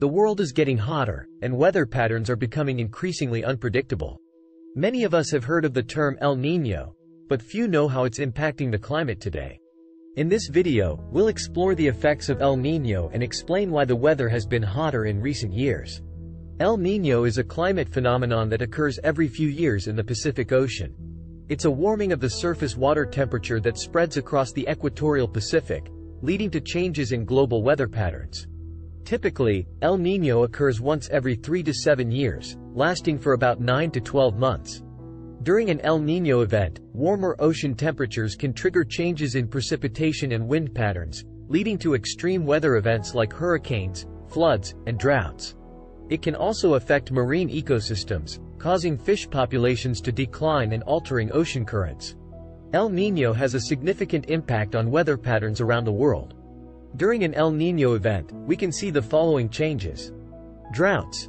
The world is getting hotter, and weather patterns are becoming increasingly unpredictable. Many of us have heard of the term El Niño, but few know how it's impacting the climate today. In this video, we'll explore the effects of El Niño and explain why the weather has been hotter in recent years. El Niño is a climate phenomenon that occurs every few years in the Pacific Ocean. It's a warming of the surface water temperature that spreads across the equatorial Pacific, leading to changes in global weather patterns. Typically, El Niño occurs once every 3 to 7 years, lasting for about 9 to 12 months. During an El Niño event, warmer ocean temperatures can trigger changes in precipitation and wind patterns, leading to extreme weather events like hurricanes, floods, and droughts. It can also affect marine ecosystems, causing fish populations to decline and altering ocean currents. El Niño has a significant impact on weather patterns around the world. During an El Niño event, we can see the following changes. Droughts.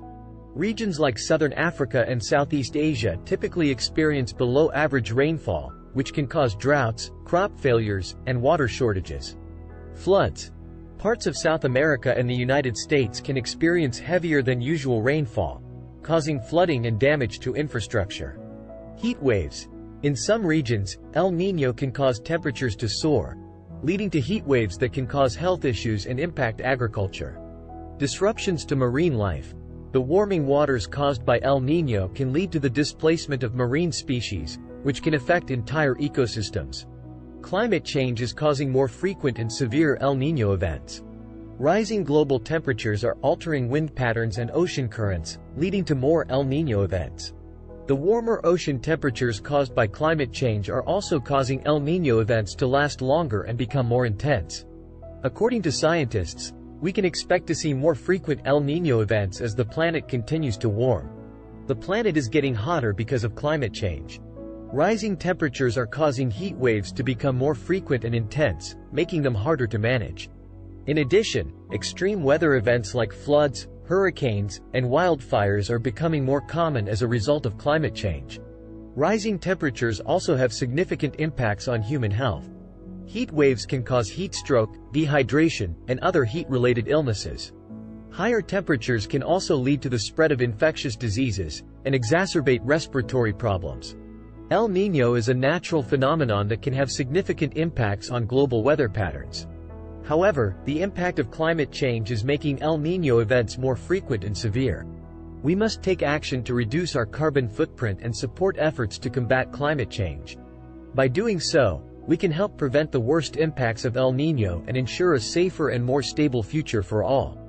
Regions like Southern Africa and Southeast Asia typically experience below-average rainfall, which can cause droughts, crop failures, and water shortages. Floods. Parts of South America and the United States can experience heavier than usual rainfall, causing flooding and damage to infrastructure. Heat waves. In some regions, El Niño can cause temperatures to soar, leading to heat waves that can cause health issues and impact agriculture. Disruptions to marine life. The warming waters caused by El Niño can lead to the displacement of marine species, which can affect entire ecosystems. Climate change is causing more frequent and severe El Niño events. Rising global temperatures are altering wind patterns and ocean currents, leading to more El Niño events. The warmer ocean temperatures caused by climate change are also causing El Niño events to last longer and become more intense. According to scientists, we can expect to see more frequent El Niño events as the planet continues to warm. The planet is getting hotter because of climate change. Rising temperatures are causing heat waves to become more frequent and intense, making them harder to manage. In addition, extreme weather events like floods, hurricanes, and wildfires are becoming more common as a result of climate change. Rising temperatures also have significant impacts on human health. Heat waves can cause heat stroke, dehydration, and other heat-related illnesses. Higher temperatures can also lead to the spread of infectious diseases and exacerbate respiratory problems. El Niño is a natural phenomenon that can have significant impacts on global weather patterns. However, the impact of climate change is making El Niño events more frequent and severe. We must take action to reduce our carbon footprint and support efforts to combat climate change. By doing so, we can help prevent the worst impacts of El Niño and ensure a safer and more stable future for all.